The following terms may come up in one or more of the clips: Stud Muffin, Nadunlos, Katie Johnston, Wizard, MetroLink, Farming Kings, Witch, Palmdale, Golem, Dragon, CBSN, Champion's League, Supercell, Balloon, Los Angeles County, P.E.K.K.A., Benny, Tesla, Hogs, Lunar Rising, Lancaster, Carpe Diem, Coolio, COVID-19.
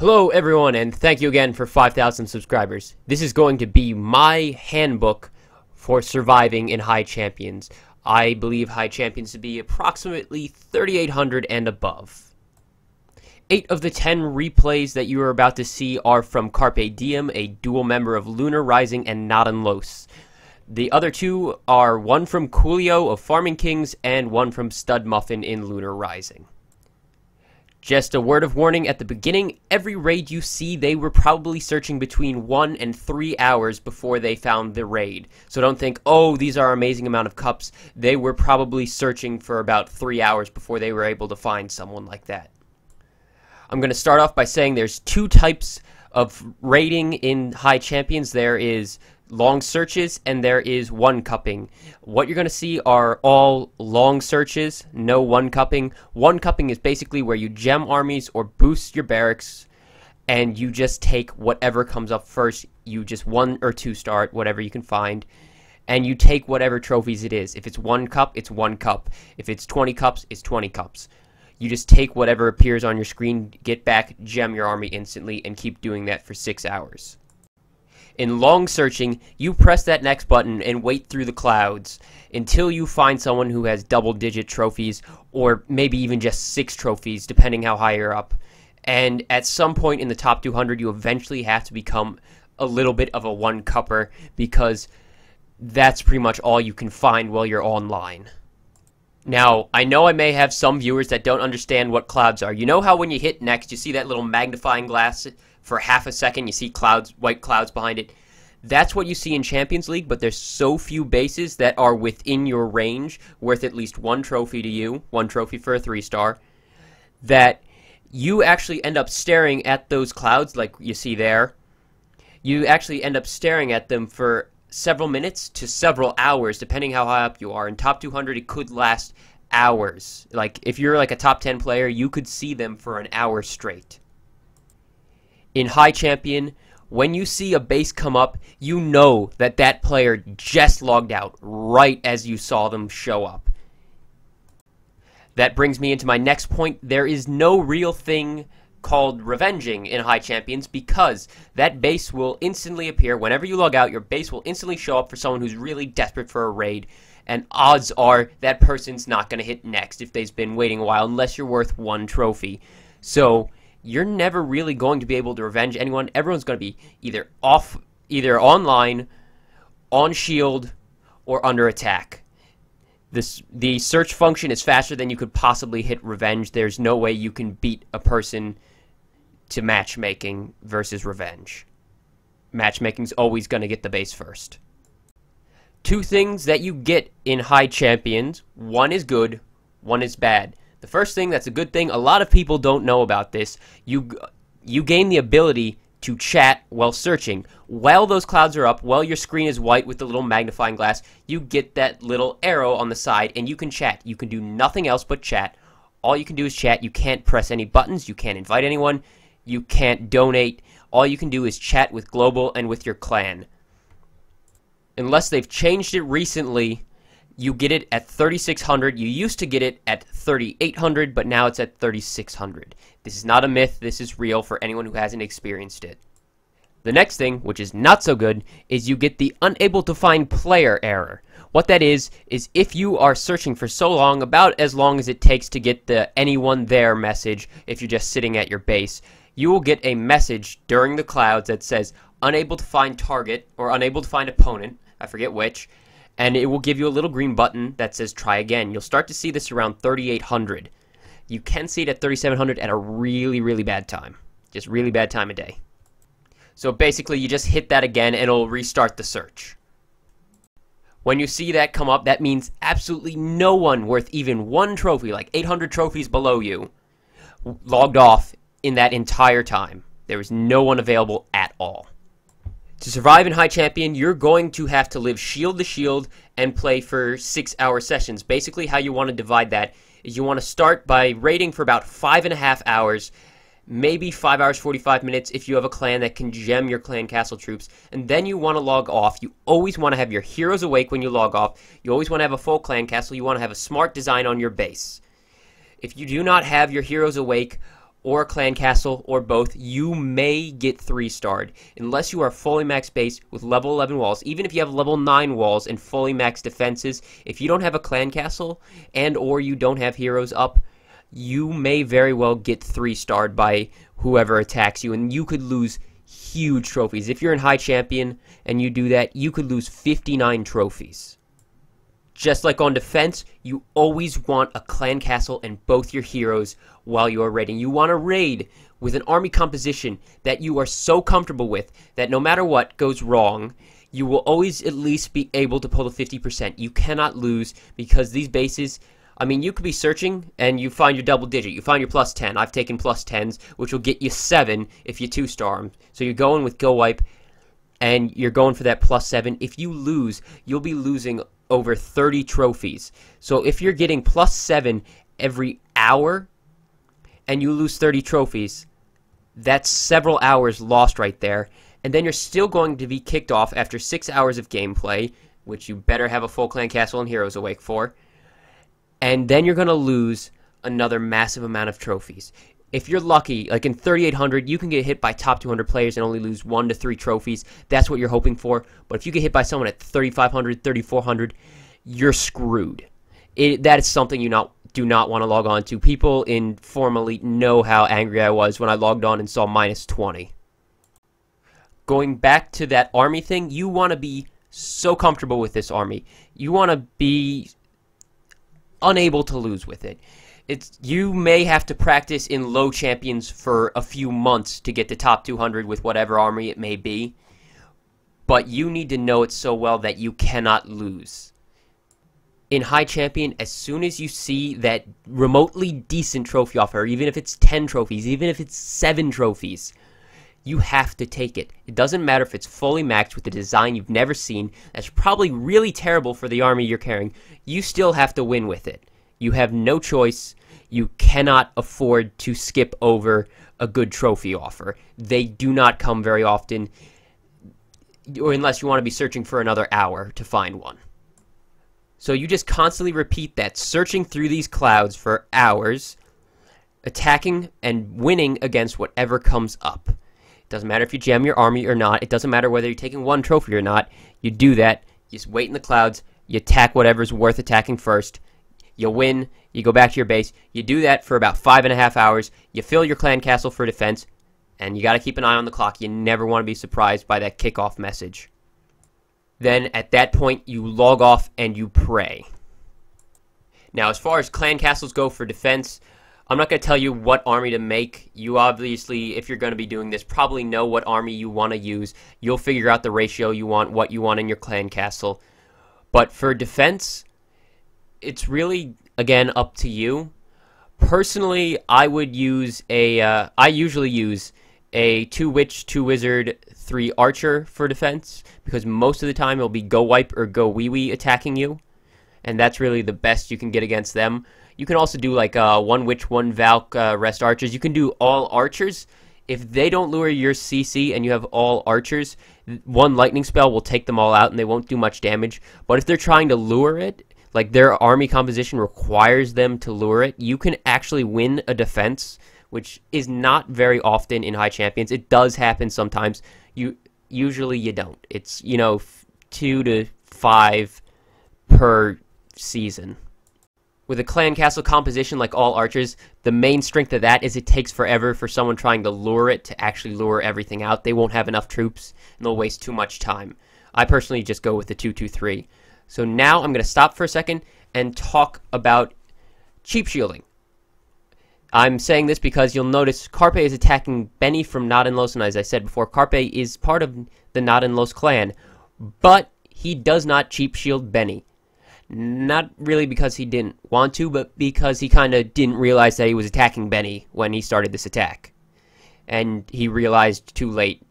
Hello everyone, and thank you again for 5,000 subscribers. This is going to be my handbook for surviving in High Champions. I believe High Champions to be approximately 3,800 and above. 8 of the 10 replays that you are about to see are from Carpe Diem, a dual member of Lunar Rising and Nadunlos. The other two are one from Coolio of Farming Kings and one from Stud Muffin in Lunar Rising. Just a word of warning at the beginning, every raid you see, they were probably searching between 1 and 3 hours before they found the raid. So don't think, oh, these are amazing amount of cups. They were probably searching for about 3 hours before they were able to find someone like that. I'm going to start off by saying there's two types of raiding in High Champions. There is long searches and there is one cupping. What you're going to see are all long searches, no one cupping. One cupping is basically where you gem armies or boost your barracks and you just take whatever comes up first. You just 1 or 2 star it, whatever you can find, and you take whatever trophies it is. If it's 1 cup, it's 1 cup. If it's 20 cups, it's 20 cups. You just take whatever appears on your screen, get back, gem your army instantly, and keep doing that for 6 hours. In long searching, you press that next button and wait through the clouds until you find someone who has double-digit trophies, or maybe even just 6 trophies, depending how high you're up. And at some point in the top 200, you eventually have to become a little bit of a 1-cupper, because that's pretty much all you can find while you're online. Now, I know I may have some viewers that don't understand what clouds are. You know how when you hit next, you see that little magnifying glass for half a second, you see clouds, white clouds behind it? That's what you see in Champions League, but there's so few bases that are within your range, worth at least 1 trophy to you, 1 trophy for a 3-star, that you actually end up staring at those clouds like you see there. You actually end up staring at them for several minutes to several hours, depending how high up you are. In top 200, it could last hours. Like, if you're like a top 10 player, you could see them for an hour straight. In High Champion, when you see a base come up, you know that that player just logged out right as you saw them show up. That brings me into my next point. There is no real thing called revenging in High Champions, because that base will instantly appear. Whenever you log out, your base will instantly show up for someone who's really desperate for a raid, and odds are that person's not going to hit next if they've been waiting a while, unless you're worth 1 trophy. So you're never really going to be able to revenge anyone. Everyone's going to be either online, on shield, or under attack. The search function is faster than you could possibly hit revenge. There's no way you can beat a person to matchmaking versus revenge. Matchmaking's always going to get the base first. 2 things that you get in High Champions. 1 is good, 1 is bad. The first thing that's a good thing, a lot of people don't know about this, you gain the ability to chat while searching. While those clouds are up, while your screen is white with the little magnifying glass, you get that little arrow on the side and you can chat. You can do nothing else but chat. All you can do is chat. You can't press any buttons. You can't invite anyone. You can't donate. All you can do is chat with global and with your clan. Unless they've changed it recently, you get it at 3,600. You used to get it at 3,800, but now it's at 3,600. This is not a myth. This is real for anyone who hasn't experienced it. The next thing, which is not so good, is you get the unable to find player error. What that is if you are searching for so long, about as long as it takes to get the anyone there message, if you're just sitting at your base, you will get a message during the clouds that says, unable to find target, or unable to find opponent, I forget which, and it will give you a little green button that says try again. You'll start to see this around 3,800. You can see it at 3,700 at a really, really bad time. Just really bad time of day. So basically you just hit that again and it'll restart the search. When you see that come up, that means absolutely no one worth even 1 trophy, like 800 trophies below you, logged off in that entire time. There was no one available at all. To survive in High Champion, you're going to have to live shield to shield and play for 6-hour sessions. Basically, how you want to divide that is you want to start by raiding for about 5.5 hours, maybe 5 hours 45 minutes if you have a clan that can gem your clan castle troops, and then you want to log off. You always want to have your heroes awake when you log off. You always want to have a full clan castle. You want to have a smart design on your base. If you do not have your heroes awake, or Clan Castle, or both, you may get 3-starred, unless you are fully maxed base with level 11 walls. Even if you have level 9 walls and fully maxed defenses, if you don't have a Clan Castle, and or you don't have heroes up, you may very well get 3-starred by whoever attacks you, and you could lose huge trophies. If you're in high champion and you do that, you could lose 59 trophies. Just like on defense, you always want a clan castle and both your heroes while you are raiding. You want to raid with an army composition that you are so comfortable with that no matter what goes wrong, you will always at least be able to pull the 50%. You cannot lose, because these bases, I mean, you could be searching and you find your double digit. You find your plus 10. I've taken plus 10s, which will get you 7 if you 2-star. So you're going with Go Wipe and you're going for that plus 7. If you lose, you'll be losing over 30 trophies. So if you're getting plus 7 every hour and you lose 30 trophies, that's several hours lost right there. And then you're still going to be kicked off after 6 hours of gameplay, which you better have a full clan castle and heroes awake for. And then you're going to lose another massive amount of trophies. If you're lucky, like in 3800, you can get hit by top 200 players and only lose 1 to 3 trophies. That's what you're hoping for. But if you get hit by someone at 3500, 3400, you're screwed. That is something you do not want to log on to. People informally know how angry I was when I logged on and saw minus 20. Going back to that army thing, you want to be so comfortable with this army. You want to be unable to lose with it. You may have to practice in low champions for a few months to get to top 200 with whatever army it may be, but you need to know it so well that you cannot lose. In high champion, as soon as you see that remotely decent trophy offer, even if it's 10 trophies, even if it's 7 trophies, you have to take it. It doesn't matter if it's fully maxed with a design you've never seen that's probably really terrible for the army you're carrying. You still have to win with it. You have no choice. You cannot afford to skip over a good trophy offer. They do not come very often, or unless you want to be searching for another hour to find one. So you just constantly repeat that, searching through these clouds for hours, attacking and winning against whatever comes up. Doesn't matter if you jam your army or not. It doesn't matter whether you're taking 1 trophy or not. You do that. You just wait in the clouds. You attack whatever's worth attacking first. You win. You go back to your base. You do that for about 5.5 hours. You fill your clan castle for defense. And you got to keep an eye on the clock. You never want to be surprised by that kickoff message. Then at that point, you log off and you pray. Now, as far as clan castles go for defense, I'm not going to tell you what army to make. You obviously, if you're going to be doing this, probably know what army you want to use. You'll figure out the ratio you want, what you want in your clan castle. But for defense, it's really, again, up to you. Personally, I would use I usually use a 2 Witch, 2 Wizard, 3 Archer for defense, because most of the time it'll be Go Wipe or Go Wee Wee attacking you. And that's really the best you can get against them. You can also do like 1 Witch, 1 Valk, rest Archers. You can do all Archers. If they don't lure your CC and you have all Archers, one lightning spell will take them all out and they won't do much damage. But if they're trying to lure it, like their army composition requires them to lure it, you can actually win a defense, which is not very often in high champions. It does happen sometimes. Usually you don't. It's, you know, 2 to 5 per season. With a clan castle composition like all archers, the main strength of that is it takes forever for someone trying to lure it to actually lure everything out. They won't have enough troops, and they'll waste too much time. I personally just go with the 2-2-3. So now I'm going to stop for a second and talk about cheap shielding. I'm saying this because you'll notice Carpe is attacking Benny from Nadunlos, and as I said before, Carpe is part of the Nadunlos clan, but he does not cheap shield Benny. Not really because he didn't want to, but because he kind of didn't realize that he was attacking Benny when he started this attack. And he realized too late.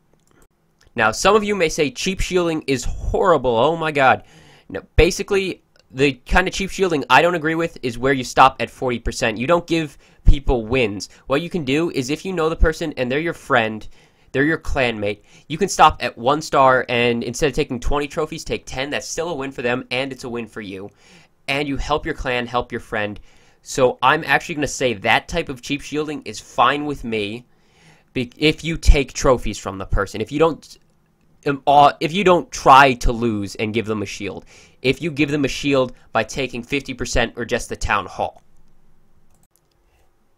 Now, some of you may say cheap shielding is horrible. Oh my god. Now, basically, the kind of cheap shielding I don't agree with is where you stop at 40%. You don't give people wins. What you can do is if you know the person and they're your friend, they're your clanmate, you can stop at 1 star and instead of taking 20 trophies, take 10. That's still a win for them and it's a win for you. And you help your clan, help your friend. So I'm actually going to say that type of cheap shielding is fine with me if you take trophies from the person. If you don't try to lose and give them a shield. If you give them a shield by taking 50% or just the Town Hall.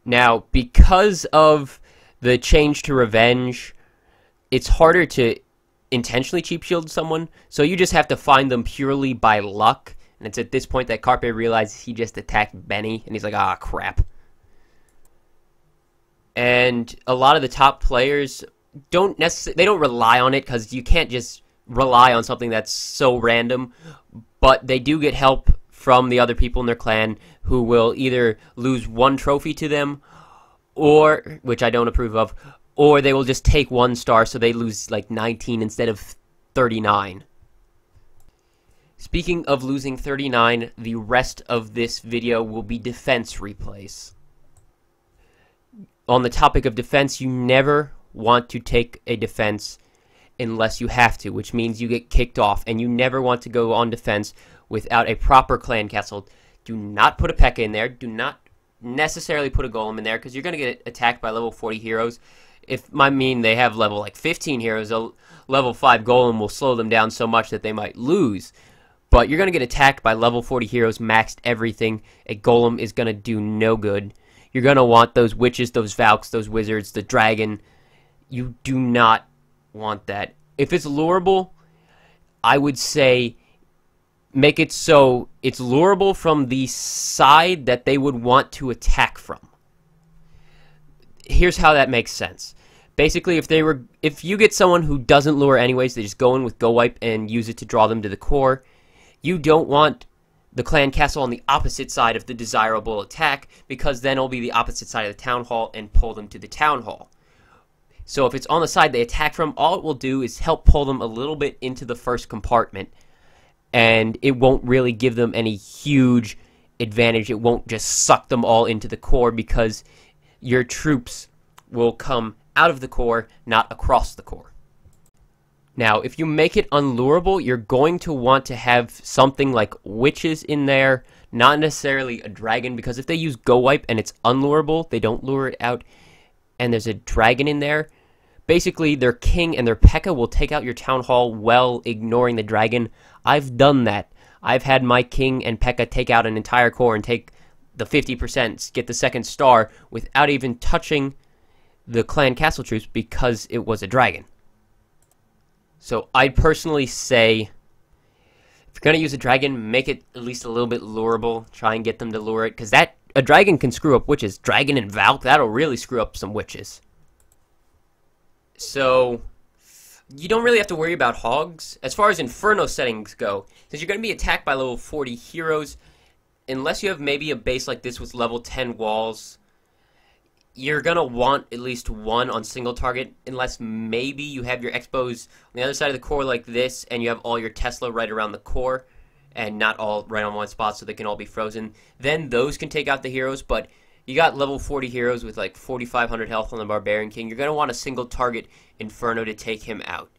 Now, because of the change to Revenge, it's harder to intentionally cheap shield someone, so you just have to find them purely by luck. And it's at this point that Carpe realizes he just attacked Benny, and he's like, ah, crap. And a lot of the top players don't necessarily, they don't rely on it, because you can't just rely on something that's so random, but they do get help from the other people in their clan who will either lose one trophy to them, or, which I don't approve of, or they will just take one star, so they lose like 19 instead of 39. Speaking of losing 39, the rest of this video will be defense replays. On the topic of defense, you never want to take a defense unless you have to, which means you get kicked off, and you never want to go on defense without a proper clan castle. Do not put a P.E.K.K.A. in there. Do not necessarily put a Golem in there, because you're going to get attacked by level 40 heroes. If I mean they have level like 15 heroes, a level 5 Golem will slow them down so much that they might lose. But you're going to get attacked by level 40 heroes, maxed everything. A Golem is going to do no good. You're going to want those Witches, those Valks, those Wizards, the Dragon. You do not want that. If it's lureable, I would say make it so it's lureable from the side that they would want to attack from. Here's how that makes sense. Basically, if you get someone who doesn't lure anyways, they just go in with Go Wipe and use it to draw them to the core, you don't want the clan castle on the opposite side of the desirable attack, because then it'll be the opposite side of the Town Hall and pull them to the Town Hall. So if it's on the side they attack from, all it will do is help pull them a little bit into the first compartment, and it won't really give them any huge advantage. It won't just suck them all into the core, because your troops will come out of the core, not across the core. Now, if you make it unlurable, you're going to want to have something like Witches in there, not necessarily a Dragon, because if they use Go Wipe and it's unlurable, they don't lure it out, and there's a Dragon in there, basically their King and their P.E.K.K.A. will take out your Town Hall while ignoring the Dragon. I've done that. I've had my King and P.E.K.K.A. take out an entire core and take the 50%, get the second star, without even touching the clan castle troops, because it was a Dragon. So I'd personally say, if you're going to use a Dragon, make it at least a little bit lureable. Try and get them to lure it, because a Dragon can screw up Witches. Dragon and Valk, that'll really screw up some Witches. So you don't really have to worry about Hogs. As far as Inferno settings go, since you're going to be attacked by level 40 heroes, unless you have maybe a base like this with level 10 walls, you're going to want at least one on single target, unless maybe you have your Expos on the other side of the core like this, and you have all your Tesla right around the core, and not all right on one spot, so they can all be frozen. Then those can take out the heroes, but you got level 40 heroes with like 4,500 health on the Barbarian King. You're going to want a single target Inferno to take him out.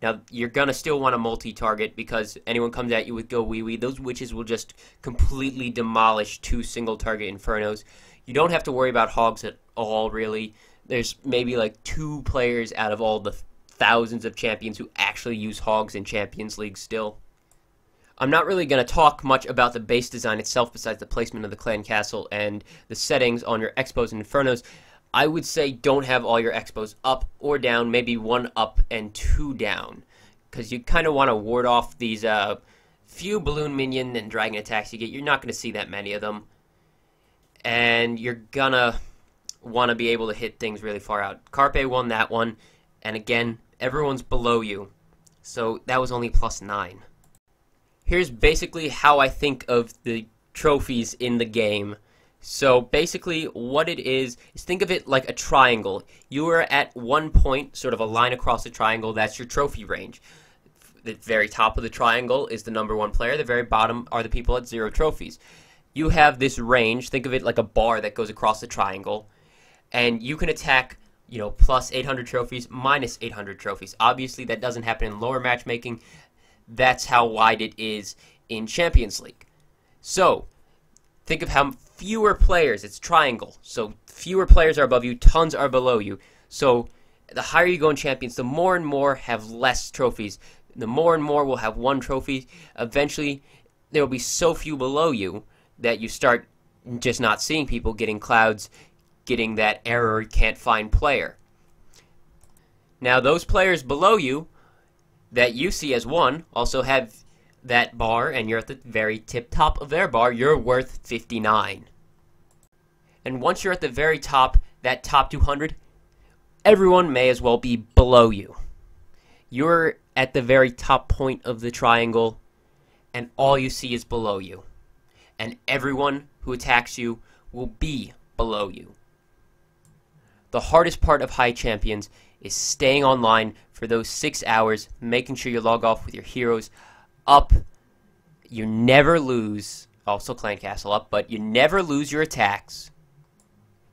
Now, you're going to still want a multi-target, because anyone comes at you with Go Wee Wee, those Witches will just completely demolish two single-target Infernos. You don't have to worry about Hogs at all, really. There's maybe like two players out of all the thousands of champions who actually use Hogs in Champions League still. I'm not really going to talk much about the base design itself besides the placement of the clan castle and the settings on your Expos and Infernos. I would say don't have all your Expos up or down, maybe one up and two down, because you kind of want to ward off these few Balloon Minion and Dragon attacks you get. You're not going to see that many of them, and you're going to want to be able to hit things really far out. Carpe won that one, and again, everyone's below you, so that was only +9. Here's basically how I think of the trophies in the game. So basically what it is think of it like a triangle. You are at one point, sort of a line across the triangle, that's your trophy range. The very top of the triangle is the number one player, the very bottom are the people at 0 trophies. You have this range, think of it like a bar that goes across the triangle, and you can attack, you know, +800 trophies, -800 trophies. Obviously that doesn't happen in lower matchmaking. That's how wide it is in Champions League. So, think of how fewer players. It's triangle. So fewer players are above you, tons are below you. So the higher you go in champions, the more and more have less trophies. The more and more will have one trophy. Eventually, there will be so few below you that you start just not seeing people, getting clouds, getting that error can't find player. Now those players below you that you see as one also have that bar, and you're at the very tip top of their bar. You're worth 59. And once you're at the very top, that top 200, everyone may as well be below you. You're at the very top point of the triangle, and all you see is below you. And everyone who attacks you will be below you. The hardest part of high champions is staying online for those 6 hours, making sure you log off with your heroes up. You never lose, also clan castle up, but you never lose your attacks.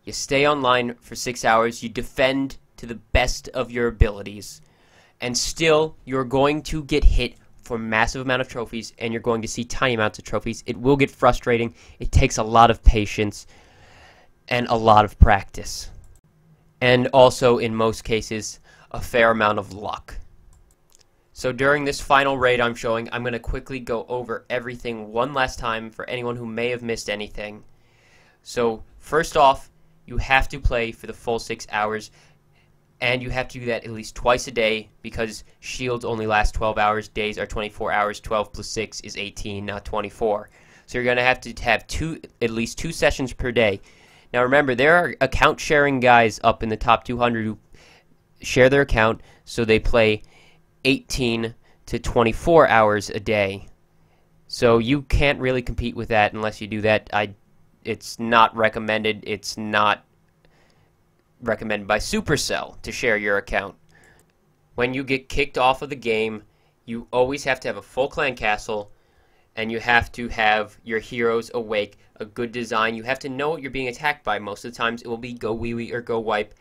You stay online for 6 hours, you defend to the best of your abilities, and still you're going to get hit for massive amount of trophies, and you're going to see tiny amounts of trophies. It will get frustrating. It takes a lot of patience and a lot of practice, and also in most cases a fair amount of luck. So during this final raid I'm showing, I'm going to quickly go over everything one last time for anyone who may have missed anything. So first off, you have to play for the full 6 hours, and you have to do that at least twice a day, because shields only last 12 hours, days are 24 hours, 12 plus 6 is 18, not 24. So you're going to have at least two sessions per day. Now remember, there are account sharing guys up in the top 200 who share their account, so they play 18 to 24 hours a day. So you can't really compete with that unless you do that. It's not recommended. It's not recommended by Supercell to share your account. When you get kicked off of the game, you always have to have a full clan castle, and you have to have your heroes awake, a good design. You have to know what you're being attacked by. Most of the times it will be go wee-wee or go wipe.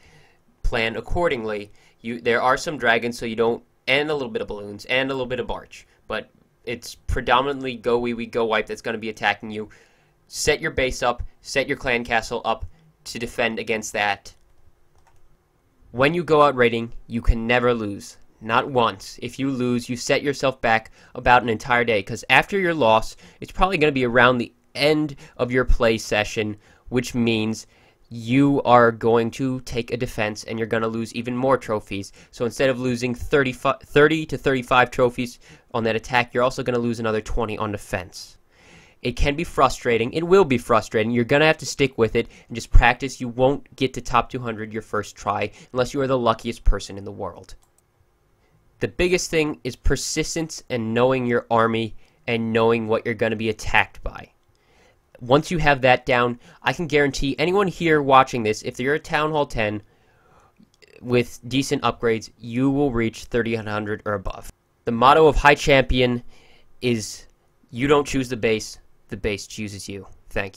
Plan accordingly. There are some dragons, so you don't, and a little bit of balloons, and a little bit of barch. But it's predominantly go wee-wee, go wipe that's going to be attacking you. Set your base up, set your clan castle up to defend against that. When you go out raiding, you can never lose. Not once. If you lose, you set yourself back about an entire day, because after your loss, it's probably going to be around the end of your play session, which means you are going to take a defense and you're going to lose even more trophies. So instead of losing 30 to 35 trophies on that attack, you're also going to lose another 20 on defense. It can be frustrating. It will be frustrating. You're going to have to stick with it and just practice. You won't get to top 200 your first try unless you are the luckiest person in the world. The biggest thing is persistence and knowing your army and knowing what you're going to be attacked by. Once you have that down, I can guarantee anyone here watching this, if you're at Town Hall 10 with decent upgrades, you will reach 3,100 or above. The motto of High Champion is, you don't choose the base chooses you. Thank you.